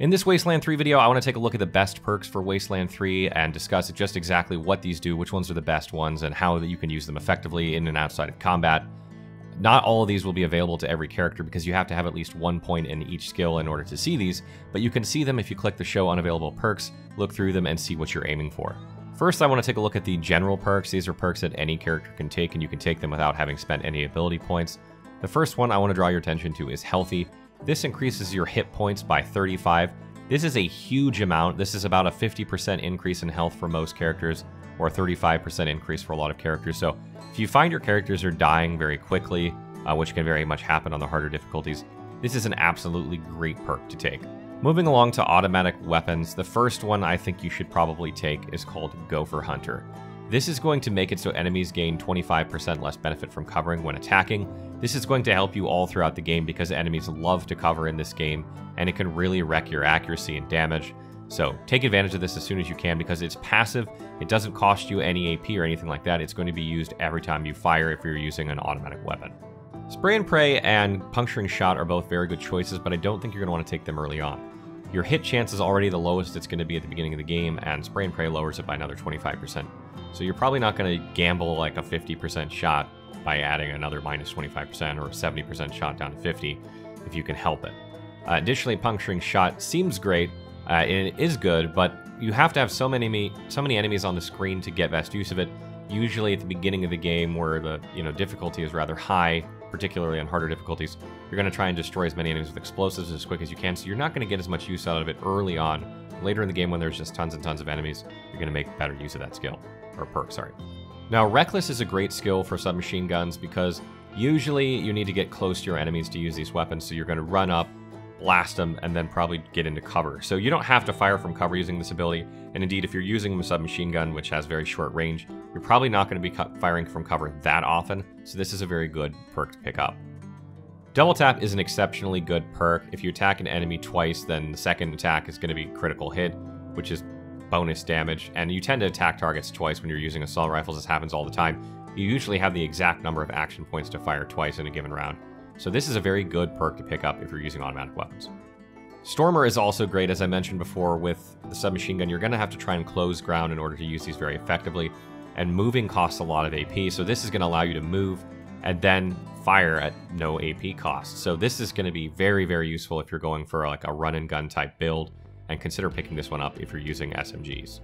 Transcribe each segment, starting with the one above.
In this Wasteland 3 video, I want to take a look at the best perks for Wasteland 3 and discuss just exactly what these do, which ones are the best ones, and how that you can use them effectively in and outside of combat. Not all of these will be available to every character because you have to have at least 1 point in each skill in order to see these, but you can see them if you click the Show Unavailable Perks, look through them, and see what you're aiming for. First, I want to take a look at the general perks. These are perks that any character can take, and you can take them without having spent any ability points. The first one I want to draw your attention to is Healthy. This increases your hit points by 35. This is a huge amount. This is about a 50% increase in health for most characters, or a 35% increase for a lot of characters. So if you find your characters are dying very quickly, which can very much happen on the harder difficulties, this is an absolutely great perk to take. Moving along to automatic weapons, the first one I think you should probably take is called Gopher Hunter. This is going to make it so enemies gain 25% less benefit from covering when attacking. This is going to help you all throughout the game because enemies love to cover in this game, and it can really wreck your accuracy and damage. So take advantage of this as soon as you can because it's passive. It doesn't cost you any AP or anything like that. It's going to be used every time you fire if you're using an automatic weapon. Spray and Pray and Puncturing Shot are both very good choices, but I don't think you're going to want to take them early on. Your hit chance is already the lowest it's going to be at the beginning of the game, and Spray and Pray lowers it by another 25%. So you're probably not going to gamble like a 50% shot by adding another minus 25% or a 70% shot down to 50 if you can help it. Additionally, Puncturing Shot seems great, and it is good, but you have to have so many enemies on the screen to get best use of it. Usually at the beginning of the game where the difficulty is rather high, particularly on harder difficulties, you're going to try and destroy as many enemies with explosives as quick as you can, so you're not going to get as much use out of it early on. Later in the game when there's just tons and tons of enemies, you're going to make better use of that skill, or perk, sorry. Now, Reckless is a great skill for submachine guns because usually you need to get close to your enemies to use these weapons, so you're going to run up, blast them, and then probably get into cover. So you don't have to fire from cover using this ability, and indeed, if you're using a submachine gun, which has very short range, you're probably not going to be firing from cover that often, so this is a very good perk to pick up. Double Tap is an exceptionally good perk. If you attack an enemy twice, then the second attack is going to be critical hit, which is bonus damage, and you tend to attack targets twice when you're using assault rifles. This happens all the time. You usually have the exact number of action points to fire twice in a given round. So this is a very good perk to pick up if you're using automatic weapons. Stormer is also great, as I mentioned before, with the submachine gun. You're going to have to try and close ground in order to use these very effectively, and moving costs a lot of AP, so this is going to allow you to move and then fire at no AP cost. So this is going to be very, very useful if you're going for like a run-and-gun type build, and consider picking this one up if you're using SMGs.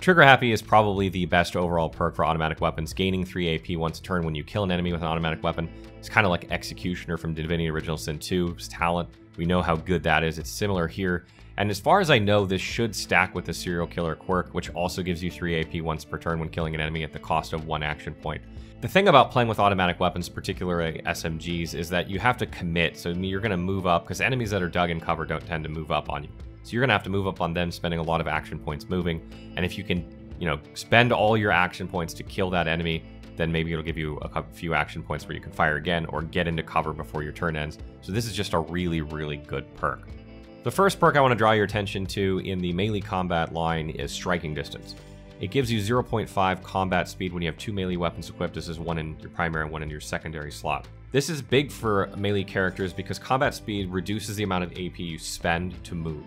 Trigger Happy is probably the best overall perk for automatic weapons. Gaining 3 AP once a turn when you kill an enemy with an automatic weapon. It's kind of like Executioner from Divinity Original Sin 2's talent. We know how good that is. It's similar here. And as far as I know, this should stack with the Serial Killer Quirk, which also gives you 3 AP once per turn when killing an enemy at the cost of 1 action point. The thing about playing with automatic weapons, particularly SMGs, is that you have to commit. So you're going to move up, because enemies that are dug in cover don't tend to move up on you. So you're going to have to move up on them, spending a lot of action points moving. And if you can, spend all your action points to kill that enemy, then maybe it'll give you a few action points where you can fire again or get into cover before your turn ends. So this is just a really, really good perk. The first perk I want to draw your attention to in the melee combat line is Striking Distance. It gives you 0.5 combat speed when you have 2 melee weapons equipped. This is one in your primary and one in your secondary slot. This is big for melee characters because combat speed reduces the amount of AP you spend to move.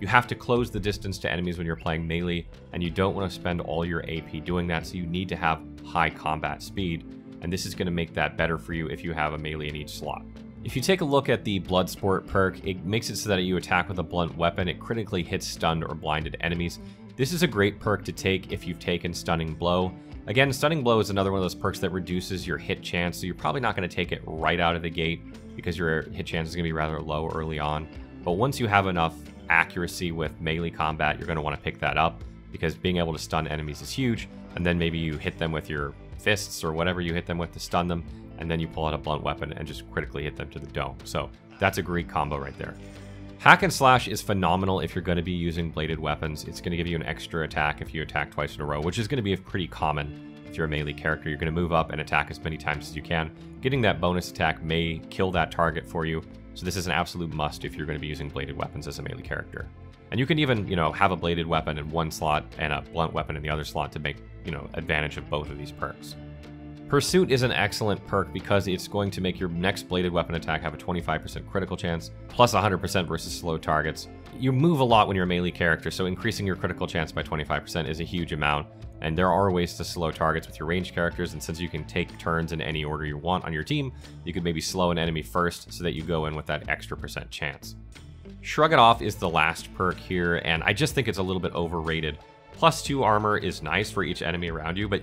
You have to close the distance to enemies when you're playing melee, and you don't want to spend all your AP doing that, so you need to have high combat speed, and this is going to make that better for you if you have a melee in each slot. If you take a look at the Bloodsport perk, it makes it so that you attack with a blunt weapon. It critically hits stunned or blinded enemies. This is a great perk to take if you've taken Stunning Blow. Again, Stunning Blow is another one of those perks that reduces your hit chance, so you're probably not going to take it right out of the gate because your hit chance is going to be rather low early on, but once you have enough accuracy with melee combat, you're going to want to pick that up because being able to stun enemies is huge, and then maybe you hit them with your fists or whatever you hit them with to stun them, and then you pull out a blunt weapon and just critically hit them to the dome. So that's a great combo right there. Hack and Slash is phenomenal if you're going to be using bladed weapons. It's going to give you an extra attack if you attack twice in a row, which is going to be pretty common if you're a melee character. You're going to move up and attack as many times as you can. Getting that bonus attack may kill that target for you, so this is an absolute must if you're going to be using bladed weapons as a melee character. And you can even, have a bladed weapon in one slot and a blunt weapon in the other slot to make, advantage of both of these perks. Pursuit is an excellent perk because it's going to make your next bladed weapon attack have a 25% critical chance, plus 100% versus slow targets. you move a lot when you're a melee character, so increasing your critical chance by 25% is a huge amount. And there are ways to slow targets with your ranged characters, and since you can take turns in any order you want on your team, you could maybe slow an enemy first so that you go in with that extra % chance. Shrug It Off is the last perk here, and I just think it's a little bit overrated. +2 armor is nice for each enemy around you, but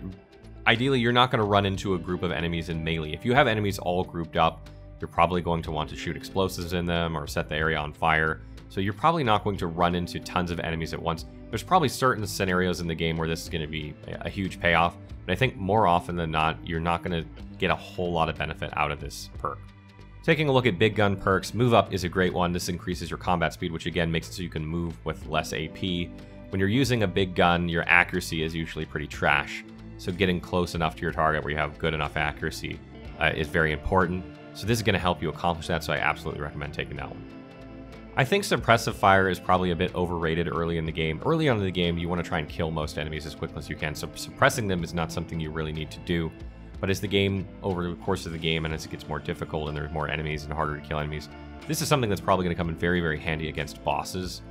ideally you're not going to run into a group of enemies in melee. If you have enemies all grouped up, you're probably going to want to shoot explosives in them or set the area on fire, so you're probably not going to run into tons of enemies at once. There's probably certain scenarios in the game where this is going to be a huge payoff, but I think more often than not, you're not going to get a whole lot of benefit out of this perk. Taking a look at big gun perks, Move Up is a great one. This increases your combat speed, which again makes it so you can move with less AP. When you're using a big gun, your accuracy is usually pretty trash, so getting close enough to your target where you have good enough accuracy is very important. So this is going to help you accomplish that, so I absolutely recommend taking that one. I think Suppressive Fire is probably a bit overrated early in the game. Early on in the game, you want to try and kill most enemies as quickly as you can, so suppressing them is not something you really need to do. But as the game, over the course of the game, and as it gets more difficult and there's more enemies and harder to kill enemies, this is something that's probably going to come in very, very handy against bosses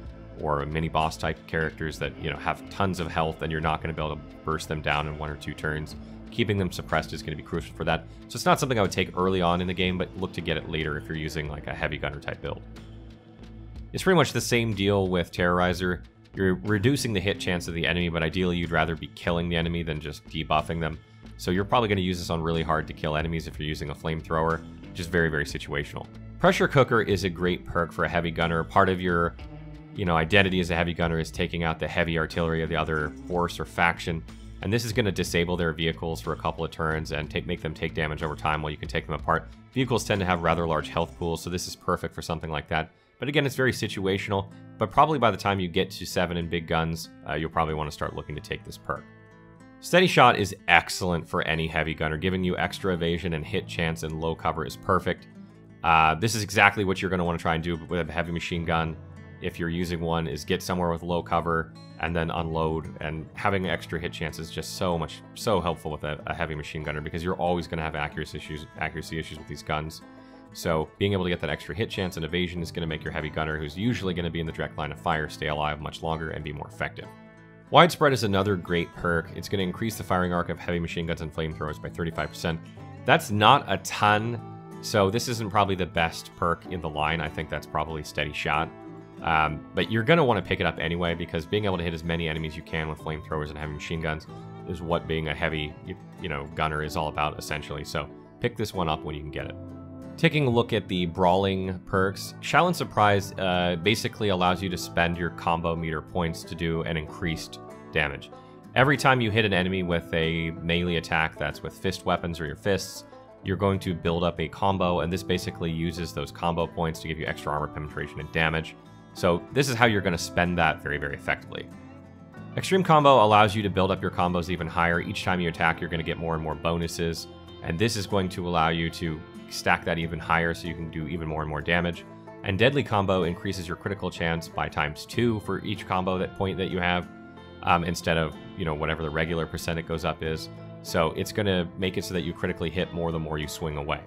or mini-boss type characters that, you know, have tons of health and you're not going to be able to burst them down in 1 or 2 turns. Keeping them suppressed is going to be crucial for that. So it's not something I would take early on in the game, but look to get it later if you're using like a heavy gunner type build. It's pretty much the same deal with Terrorizer. You're reducing the hit chance of the enemy, but ideally you'd rather be killing the enemy than just debuffing them. So you're probably going to use this on really hard to kill enemies if you're using a flamethrower, which is very, very situational. Pressure Cooker is a great perk for a heavy gunner. Part of your, you know, identity as a heavy gunner is taking out the heavy artillery of the other force or faction. And this is going to disable their vehicles for a couple of turns and make them take damage over time while you can take them apart. Vehicles tend to have rather large health pools, so this is perfect for something like that. But again, it's very situational, but probably by the time you get to 7 in big guns, you'll probably want to start looking to take this perk. Steady Shot is excellent for any heavy gunner. Giving you extra evasion and hit chance and low cover is perfect. This is exactly what you're going to want to try and do with a heavy machine gun. If you're using one, is get somewhere with low cover and then unload, and having extra hit chance is just so helpful with a heavy machine gunner, because you're always going to have accuracy issues with these guns. So being able to get that extra hit chance and evasion is going to make your heavy gunner, who's usually going to be in the direct line of fire, stay alive much longer and be more effective. Widespread is another great perk. It's going to increase the firing arc of heavy machine guns and flamethrowers by 35%. That's not a ton, so this isn't probably the best perk in the line. I think that's probably Steady Shot. But you're going to want to pick it up anyway, because being able to hit as many enemies you can with flamethrowers and heavy machine guns is what being a heavy, you know, gunner is all about, essentially. So pick this one up when you can get it. Taking a look at the brawling perks, Shaolin's Surprise basically allows you to spend your combo meter points to do an increased damage. Every time you hit an enemy with a melee attack that's with fist weapons or your fists, you're going to build up a combo, and this basically uses those combo points to give you extra armor penetration and damage. So this is how you're going to spend that very, very effectively. Extreme Combo allows you to build up your combos even higher. Each time you attack, you're going to get more and more bonuses, and this is going to allow you to stack that even higher so you can do even more and more damage. And Deadly Combo increases your critical chance by ×2 for each combo that you have, instead of, you know, whatever the regular % it goes up is. So it's going to make it so that you critically hit more the more you swing away.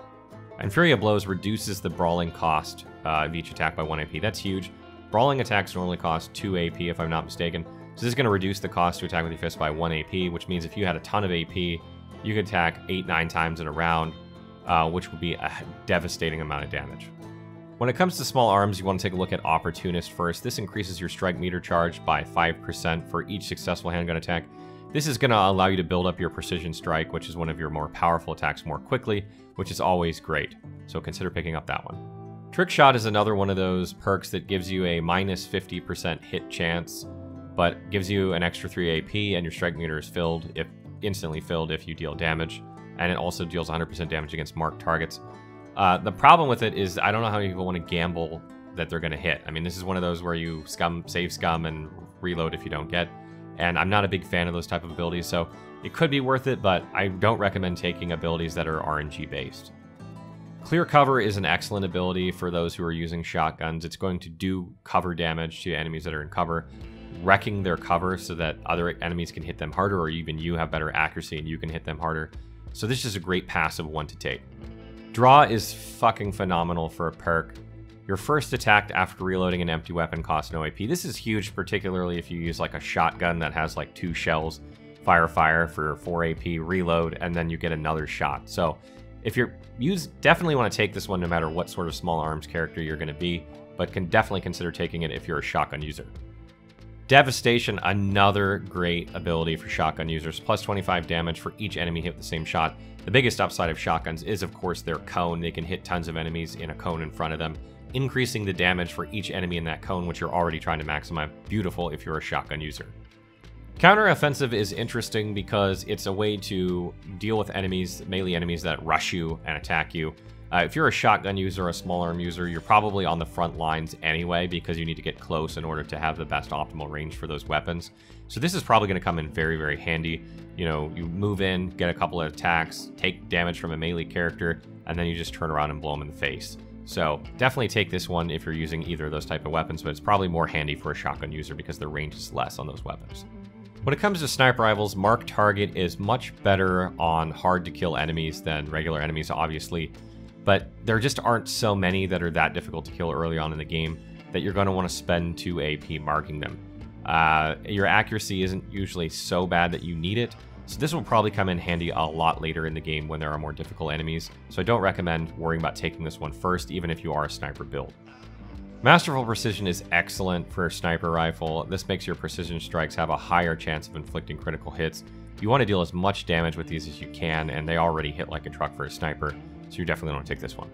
And Fury of Blows reduces the brawling cost of each attack by 1 AP. That's huge. Brawling attacks normally cost 2 AP, if I'm not mistaken. So this is going to reduce the cost to attack with your fist by 1 AP, which means if you had a ton of AP, you could attack 8-9 times in a round, which would be a devastating amount of damage. When it comes to small arms, you want to take a look at Opportunist first. This increases your strike meter charge by 5% for each successful handgun attack. This is going to allow you to build up your precision strike, which is one of your more powerful attacks, more quickly, which is always great. So consider picking up that one. Trick Shot is another one of those perks that gives you a -50% hit chance, but gives you an extra 3 AP, and your strike meter is filled, instantly filled if you deal damage, and it also deals 100% damage against marked targets. The problem with it is I don't know how many people want to gamble that they're going to hit. I mean, this is one of those where you save scum and reload if you don't get, and I'm not a big fan of those type of abilities, so it could be worth it, but I don't recommend taking abilities that are RNG based. Clear Cover is an excellent ability for those who are using shotguns. It's going to do cover damage to enemies that are in cover, wrecking their cover so that other enemies can hit them harder, or even you have better accuracy and you can hit them harder. So this is a great passive one to take. Draw is fucking phenomenal for a perk. Your first attack after reloading an empty weapon costs no AP. This is huge, particularly if you use like a shotgun that has like two shells. Fire for 4 AP, reload, and then you get another shot. So if you're definitely want to take this one no matter what sort of small arms character you're going to be, but can definitely consider taking it if you're a shotgun user. Devastation, another great ability for shotgun users, plus 25 damage for each enemy hit with the same shot. The biggest upside of shotguns is, of course, their cone. They can hit tons of enemies in a cone in front of them, increasing the damage for each enemy in that cone, which you're already trying to maximize. Beautiful if you're a shotgun user. Counteroffensive is interesting because it's a way to deal with enemies, melee enemies that rush you and attack you. If you're a shotgun user, a small arm user, you're probably on the front lines anyway because you need to get close in order to have the best optimal range for those weapons. So this is probably going to come in very, very handy. You know, you move in, get a couple of attacks, take damage from a melee character, and then you just turn around and blow them in the face. So definitely take this one if you're using either of those type of weapons, but it's probably more handy for a shotgun user because the range is less on those weapons. When it comes to sniper rifles, Mark Target is much better on hard-to-kill enemies than regular enemies, obviously, but there just aren't so many that are that difficult to kill early on in the game that you're going to want to spend 2 AP marking them. Your accuracy isn't usually so bad that you need it, so this will probably come in handy a lot later in the game when there are more difficult enemies, so I don't recommend worrying about taking this one first, even if you are a sniper build. Masterful Precision is excellent for a sniper rifle. This makes your precision strikes have a higher chance of inflicting critical hits. You want to deal as much damage with these as you can, and they already hit like a truck for a sniper, so you definitely want to take this one.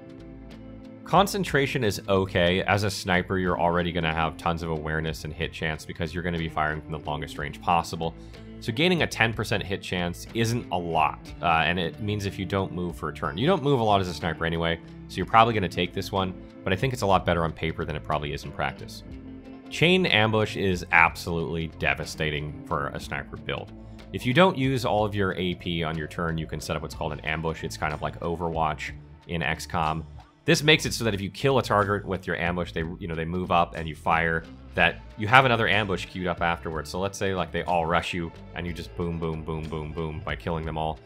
Concentration is okay. As a sniper, you're already going to have tons of awareness and hit chance because you're going to be firing from the longest range possible. So gaining a 10% hit chance isn't a lot, and it means if you don't move for a turn. You don't move a lot as a sniper anyway, so you're probably going to take this one, but I think it's a lot better on paper than it probably is in practice. Chain Ambush is absolutely devastating for a sniper build. If you don't use all of your AP on your turn, you can set up what's called an ambush. It's kind of like Overwatch in XCOM. This makes it so that if you kill a target with your ambush, they move up and you fire, that you have another ambush queued up afterwards. So let's say like they all rush you and you just boom, boom, boom, boom, boom by killing them all.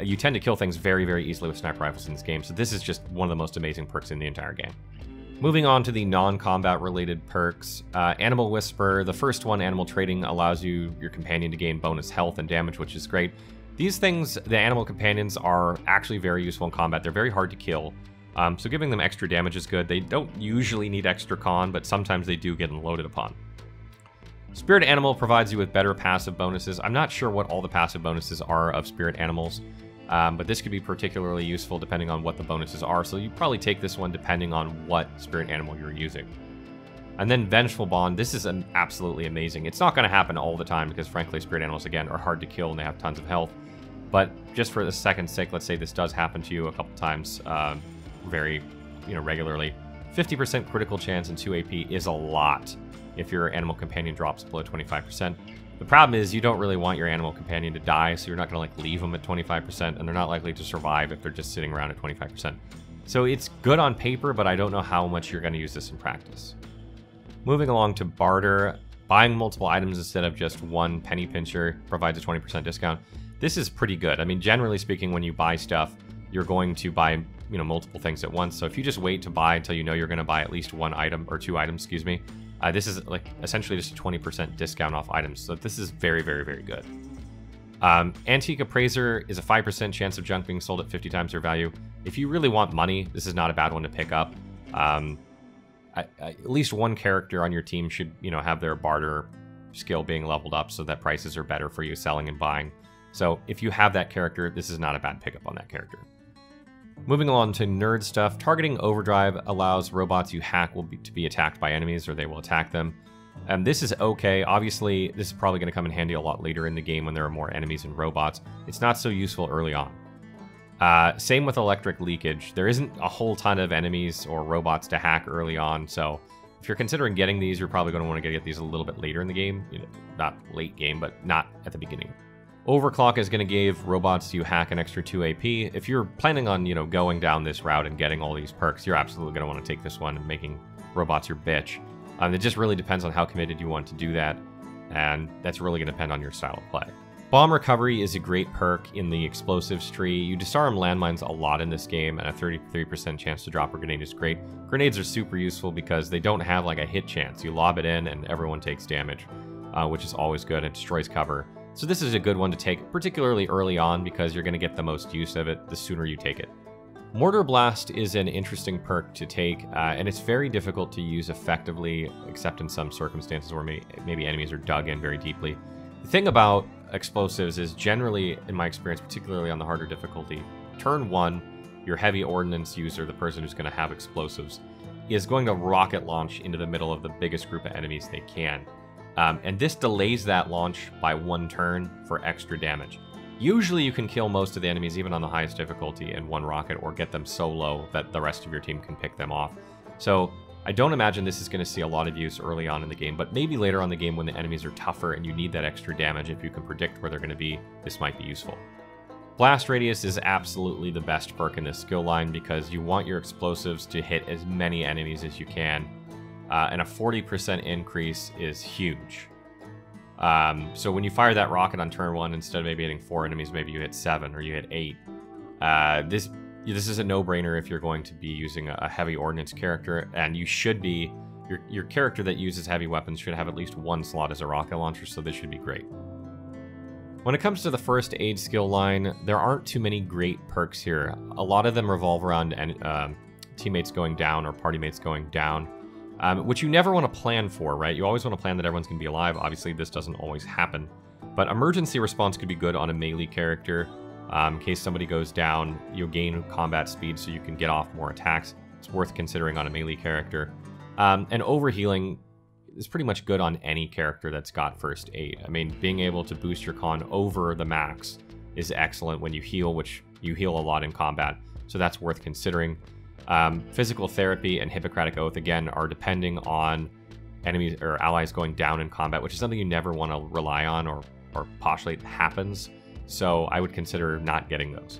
You tend to kill things very, very easily with sniper rifles in this game, so this is just one of the most amazing perks in the entire game. Moving on to the non-combat related perks, Animal Whisperer, the first one, Animal Trading, allows your companion to gain bonus health and damage, which is great. These things, the animal companions, are actually very useful in combat. They're very hard to kill, so giving them extra damage is good. They don't usually need extra con, but sometimes they do get loaded upon. Spirit Animal provides you with better passive bonuses. I'm not sure what all the passive bonuses are of Spirit Animals, but this could be particularly useful depending on what the bonuses are, so you probably take this one depending on what Spirit Animal you're using. And then Vengeful Bond, this is an absolutely amazing. It's not going to happen all the time because, frankly, Spirit Animals, again, are hard to kill and they have tons of health, but just for the second's sake, let's say this does happen to you a couple times very regularly. 50% critical chance and 2 AP is a lot if your animal companion drops below 25%. The problem is you don't really want your animal companion to die, so you're not going to leave them at 25%, and they're not likely to survive if they're just sitting around at 25%. So it's good on paper, but I don't know how much you're going to use this in practice. Moving along to barter, buying multiple items instead of just one penny pincher provides a 20% discount. This is pretty good. I mean, generally speaking, when you buy stuff, you're going to buy multiple things at once. So if you just wait to buy until you know you're going to buy at least one item or two items, excuse me. This is like essentially just a 20% discount off items, so this is very, very, very good. Antique Appraiser is a 5% chance of junk being sold at 50 times their value. If you really want money, this is not a bad one to pick up. At least one character on your team should, have their barter skill being leveled up so that prices are better for you selling and buying. So if you have that character, this is not a bad pickup on that character. Moving along to nerd stuff, Targeting Overdrive allows robots you hack to be attacked by enemies, or they will attack them. This is okay. Obviously, this is probably going to come in handy a lot later in the game when there are more enemies and robots. It's not so useful early on. Same with Electric Leakage. There isn't a whole ton of enemies or robots to hack early on, so if you're considering getting these, you're probably going to want to get these a little bit later in the game. Not late game, but not at the beginning. Overclock is going to give robots you hack an extra 2 AP. If you're planning on, going down this route and getting all these perks, you're absolutely going to want to take this one and making robots your bitch. It just really depends on how committed you want to do that, and that's really going to depend on your style of play. Bomb recovery is a great perk in the explosives tree. You disarm landmines a lot in this game, and a 33% chance to drop a grenade is great. Grenades are super useful because they don't have like a hit chance. You lob it in and everyone takes damage, which is always good. It destroys cover. So this is a good one to take, particularly early on, because you're going to get the most use of it the sooner you take it. Mortar Blast is an interesting perk to take, and it's very difficult to use effectively, except in some circumstances where maybe enemies are dug in very deeply. The thing about explosives is generally, in my experience, particularly on the harder difficulty, turn one, your heavy ordnance user, the person who's going to have explosives, is going to rocket launch into the middle of the biggest group of enemies they can. And this delays that launch by one turn for extra damage. Usually you can kill most of the enemies, even on the highest difficulty, in one rocket, or get them so low that the rest of your team can pick them off. So I don't imagine this is going to see a lot of use early on in the game, but maybe later on in the game when the enemies are tougher and you need that extra damage, if you can predict where they're going to be, this might be useful. Blast Radius is absolutely the best perk in this skill line because you want your explosives to hit as many enemies as you can, and a 40% increase is huge. So when you fire that rocket on turn one, instead of maybe hitting 4 enemies, maybe you hit 7 or you hit 8. This is a no-brainer if you're going to be using a heavy ordnance character, and you should be. Your character that uses heavy weapons should have at least one slot as a rocket launcher, so this should be great. When it comes to the first aid skill line, there aren't too many great perks here. A lot of them revolve around teammates going down or party mates going down, which you never want to plan for, right? You always want to plan that everyone's going to be alive. Obviously, this doesn't always happen, but emergency response could be good on a melee character. In case somebody goes down, you'll gain combat speed so you can get off more attacks. It's worth considering on a melee character. And overhealing is pretty much good on any character that's got first aid. I mean, being able to boost your con over the max is excellent when you heal, which you heal a lot in combat, so that's worth considering. Physical therapy and Hippocratic Oath, again, are depending on enemies or allies going down in combat, which is something you never want to rely on or postulate happens. So I would consider not getting those.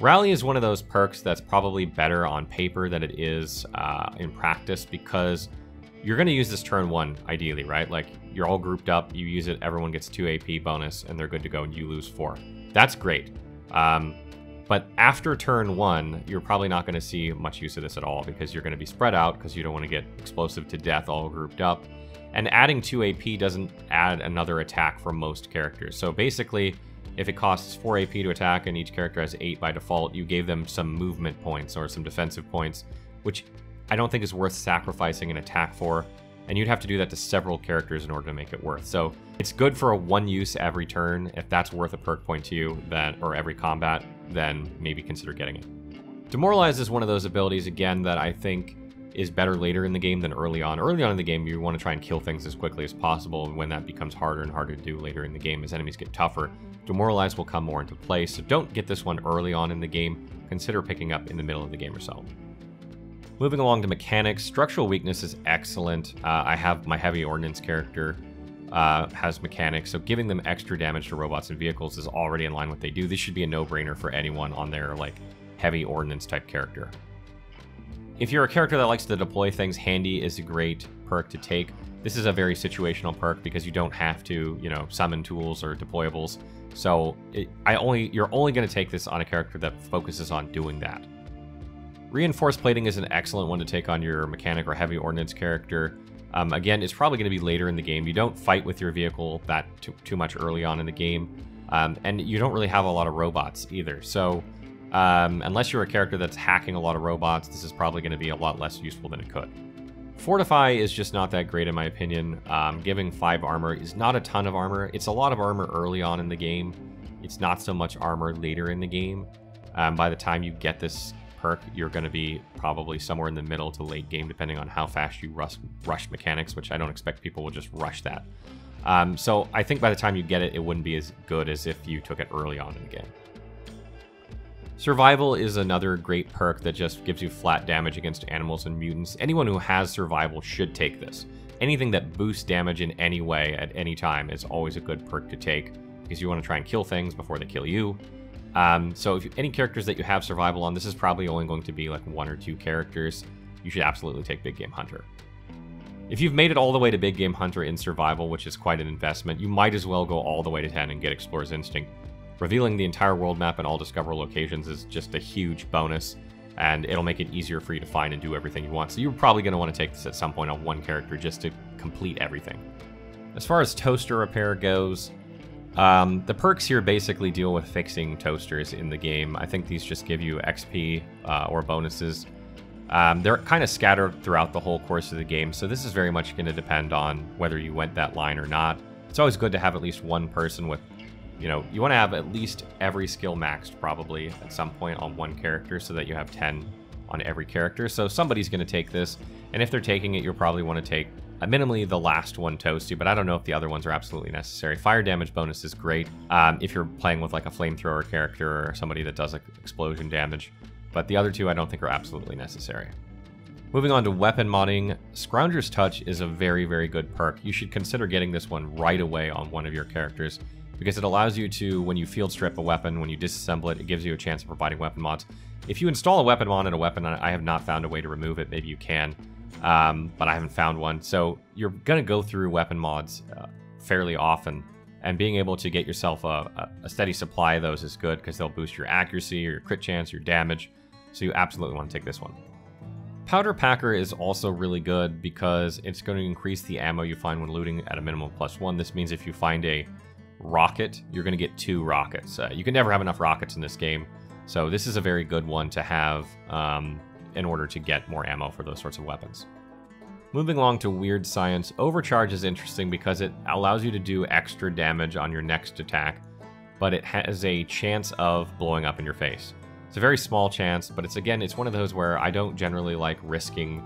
Rally is one of those perks that's probably better on paper than it is in practice, because you're going to use this turn one, ideally, right? Like, you're all grouped up, you use it, everyone gets 2 AP bonus, and they're good to go, and you lose 4. That's great. But after turn one, you're probably not going to see much use of this at all, because you're going to be spread out, because you don't want to get explosive to death all grouped up. And adding 2 AP doesn't add another attack for most characters. So basically, if it costs 4 AP to attack and each character has 8 by default, you gave them some movement points or some defensive points, which I don't think is worth sacrificing an attack for, and you'd have to do that to several characters in order to make it worth. So it's good for a one use every turn. If that's worth a perk point to you, then, or every combat, then maybe consider getting it. Demoralize is one of those abilities, again, that I think is better later in the game than early on. Early on in the game, you want to try and kill things as quickly as possible, and when that becomes harder and harder to do later in the game as enemies get tougher, Demoralize will come more into play, so don't get this one early on in the game. Consider picking up in the middle of the game or so. Moving along to mechanics, Structural Weakness is excellent. I have my Heavy Ordnance character has mechanics, so giving them extra damage to robots and vehicles is already in line with what they do. This should be a no-brainer for anyone on their like Heavy Ordnance type character. If you're a character that likes to deploy things, Handy is a great perk to take. This is a very situational perk because you don't have to, you know, summon tools or deployables. So you're only going to take this on a character that focuses on doing that. Reinforced Plating is an excellent one to take on your mechanic or heavy ordnance character. Again, it's probably going to be later in the game. You don't fight with your vehicle that too much early on in the game, and you don't really have a lot of robots either. So unless you're a character that's hacking a lot of robots, this is probably going to be a lot less useful than it could. Fortify is just not that great in my opinion. Giving 5 armor is not a ton of armor. It's a lot of armor early on in the game. It's not so much armor later in the game. By the time you get this perk, you're going to be probably somewhere in the middle to late game, depending on how fast you rush mechanics, which I don't expect people will just rush that. So I think by the time you get it, it wouldn't be as good as if you took it early on in the game. Survival is another great perk that just gives you flat damage against animals and mutants. Anyone who has survival should take this. Anything that boosts damage in any way at any time is always a good perk to take, because you want to try and kill things before they kill you. So if any characters that you have survival on, this is probably only going to be like 1 or 2 characters. You should absolutely take Big Game Hunter. If you've made it all the way to Big Game Hunter in Survival, which is quite an investment, you might as well go all the way to 10 and get Explorer's Instinct. Revealing the entire world map and all discoverable locations is just a huge bonus, and it'll make it easier for you to find and do everything you want. So you're probably going to want to take this at some point on one character just to complete everything. As far as toaster repair goes, the perks here basically deal with fixing toasters in the game. I think these just give you XP or bonuses. They're kind of scattered throughout the whole course of the game, so this is very much going to depend on whether you went that line or not. It's always good to have at least one person with, you know, you want to have at least every skill maxed probably at some point on one character so that you have 10 on every character. So somebody's going to take this, and if they're taking it, you'll probably want to take minimally the last one toasts you, but I don't know if the other ones are absolutely necessary. Fire damage bonus is great if you're playing with like a flamethrower character or somebody that does like explosion damage, but the other two I don't think are absolutely necessary. Moving on to weapon modding, Scrounger's Touch is a very, very good perk. You should consider getting this one right away on one of your characters, because it allows you to, when you field strip a weapon, when you disassemble it, it gives you a chance of providing weapon mods. If you install a weapon mod in a weapon, I have not found a way to remove it. Maybe you can, but I haven't found one. So you're going to go through weapon mods fairly often, and being able to get yourself a steady supply of those is good, because they'll boost your accuracy, your crit chance, your damage. So you absolutely want to take this one. Powder Packer is also really good because it's going to increase the ammo you find when looting at a minimum of +1. This means if you find a rocket, you're going to get 2 rockets. You can never have enough rockets in this game, so this is a very good one to have in order to get more ammo for those sorts of weapons. Moving along to Weird Science, Overcharge is interesting because it allows you to do extra damage on your next attack, but it has a chance of blowing up in your face. It's a very small chance, but it's, again, it's one of those where I don't generally like risking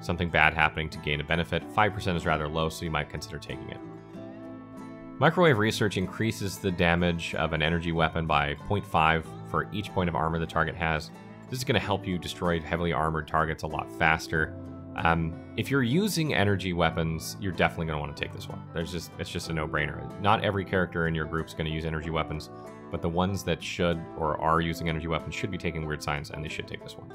something bad happening to gain a benefit. 5% is rather low, so you might consider taking it. Microwave Research increases the damage of an energy weapon by 0.5 for each point of armor the target has. This is going to help you destroy heavily armored targets a lot faster. If you're using energy weapons, you're definitely going to want to take this one. It's just a no-brainer. Not every character in your group is going to use energy weapons, but the ones that should or are using energy weapons should be taking Weird Science, and they should take this one.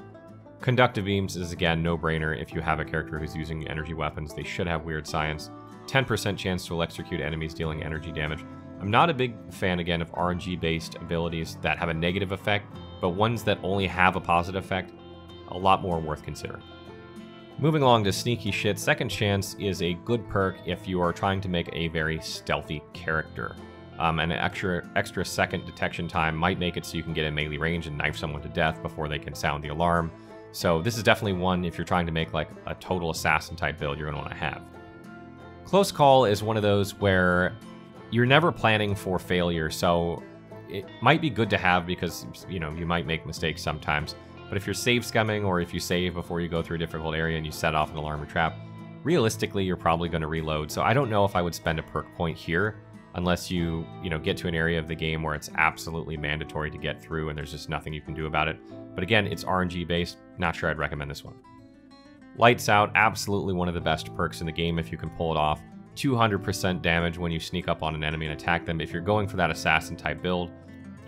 Conductive Beams is, again, no-brainer. If you have a character who's using energy weapons, they should have Weird Science. 10% chance to electrocute enemies dealing energy damage. I'm not a big fan, again, of RNG-based abilities that have a negative effect, but ones that only have a positive effect, a lot more worth considering. Moving along to Sneaky Shit, Second Chance is a good perk if you are trying to make a very stealthy character. An extra second detection time might make it so you can get in melee range and knife someone to death before they can sound the alarm. So this is definitely one, if you're trying to make like a total assassin type build, you're going to want to have. Close Call is one of those where you're never planning for failure, so it might be good to have because, you know, you might make mistakes sometimes. But if you're save scumming, or if you save before you go through a difficult area and you set off an alarm or trap, realistically you're probably going to reload. So I don't know if I would spend a perk point here unless you get to an area of the game where it's absolutely mandatory to get through and there's just nothing you can do about it. But again, it's RNG based. Not sure I'd recommend this one. Lights Out, absolutely one of the best perks in the game if you can pull it off. 200% damage when you sneak up on an enemy and attack them. If you're going for that assassin-type build,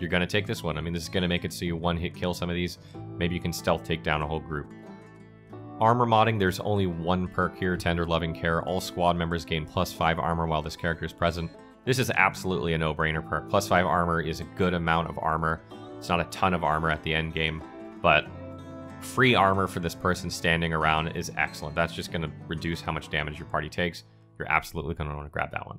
you're going to take this one. I mean, this is going to make it so you one-hit kill some of these. Maybe you can stealth take down a whole group. Armor modding, there's only one perk here, Tender Loving Care. All squad members gain +5 armor while this character is present. This is absolutely a no-brainer perk. +5 armor is a good amount of armor. It's not a ton of armor at the end game, but free armor for this person standing around is excellent. That's just going to reduce how much damage your party takes. You're absolutely going to want to grab that one.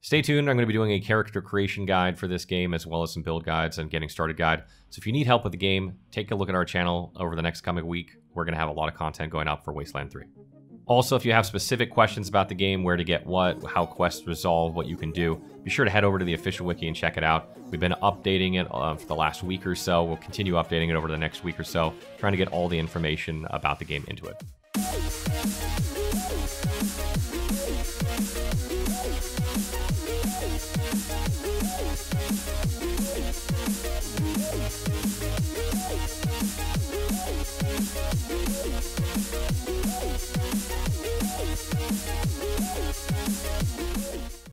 Stay tuned. I'm going to be doing a character creation guide for this game, as well as some build guides and getting started guide. So if you need help with the game, take a look at our channel over the next coming week. We're going to have a lot of content going up for Wasteland 3. Also, if you have specific questions about the game, where to get what, how quests resolve, what you can do, be sure to head over to the official wiki and check it out. We've been updating it for the last week or so. We'll continue updating it over the next week or so, trying to get all the information about the game into it.